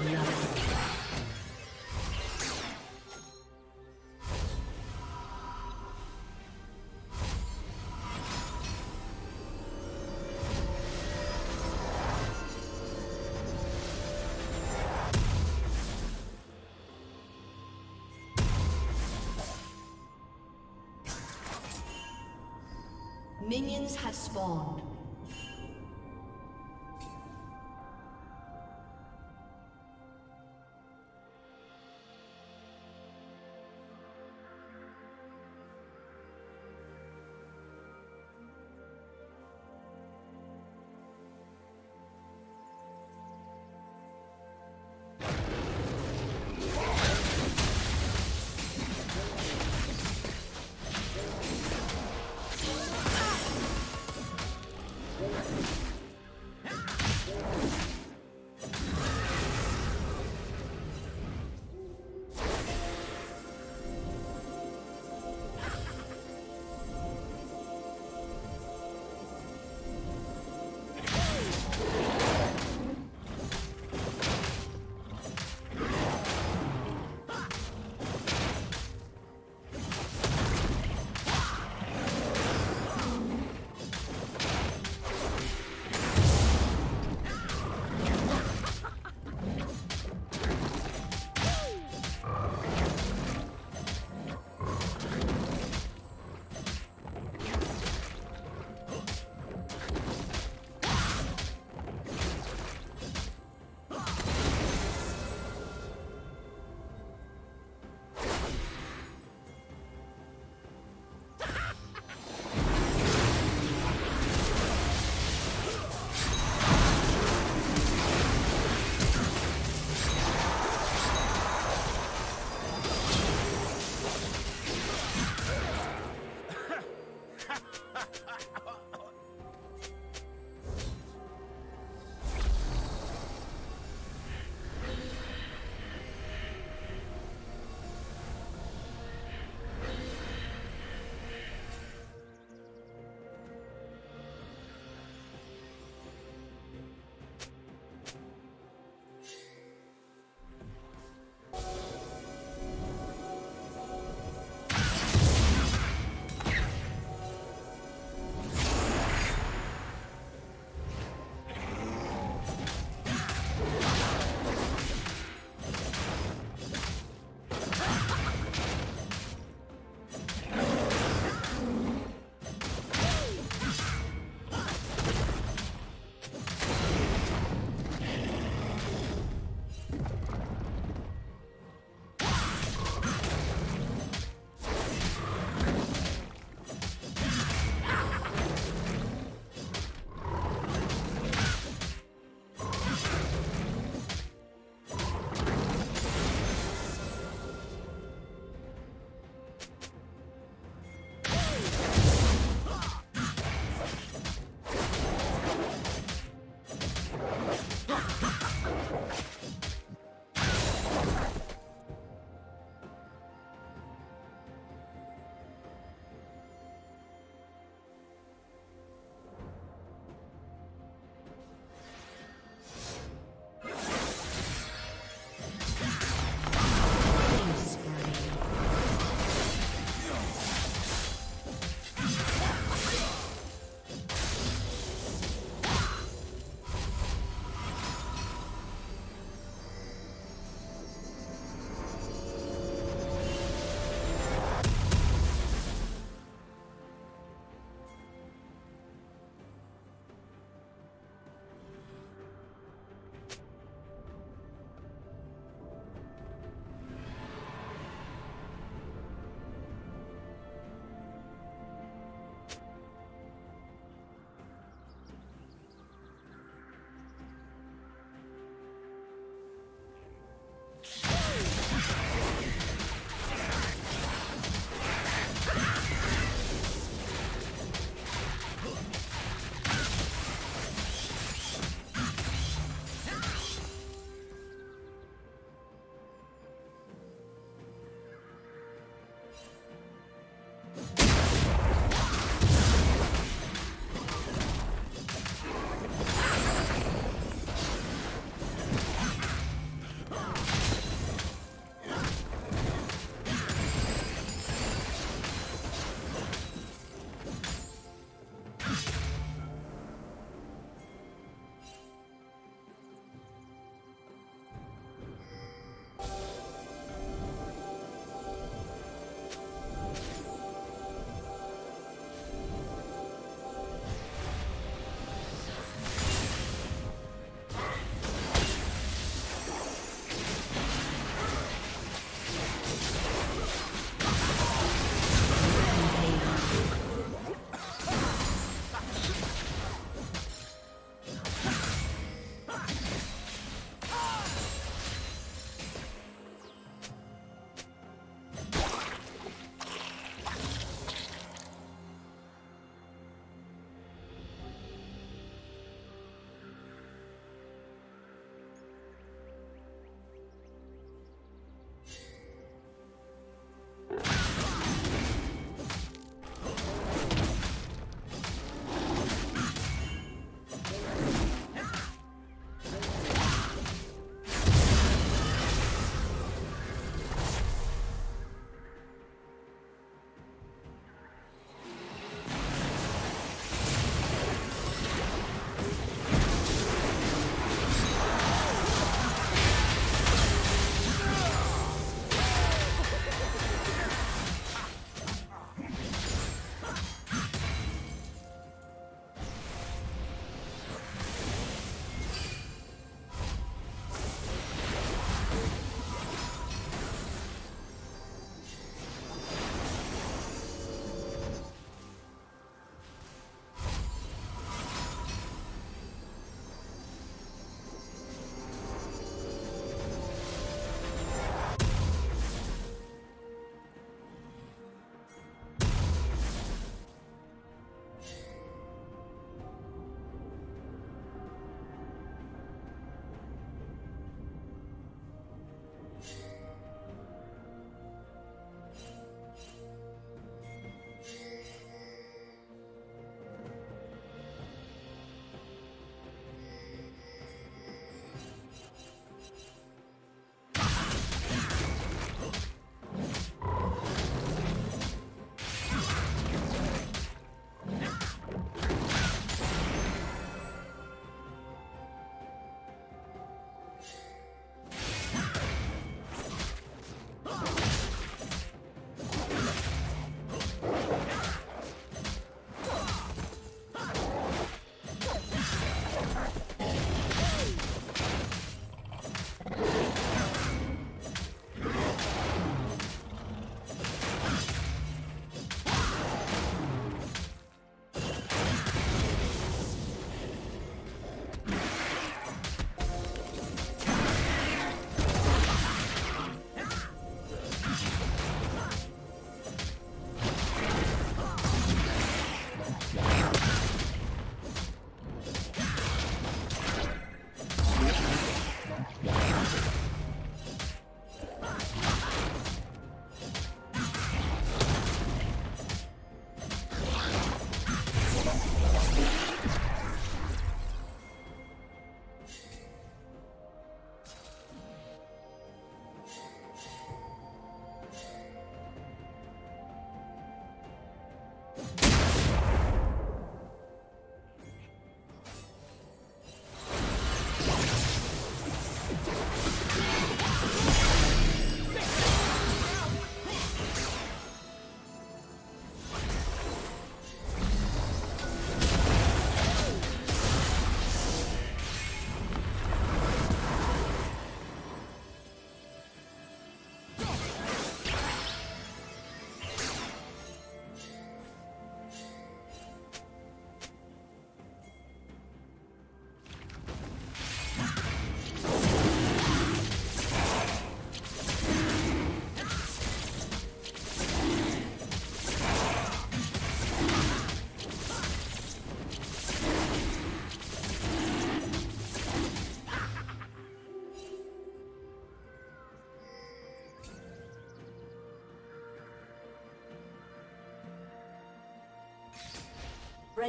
love. Minions have spawned.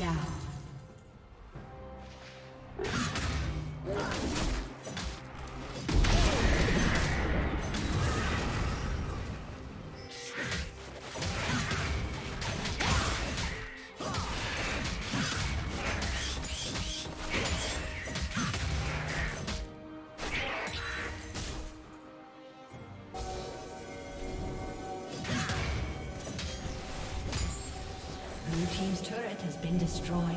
down. Team's turret has been destroyed.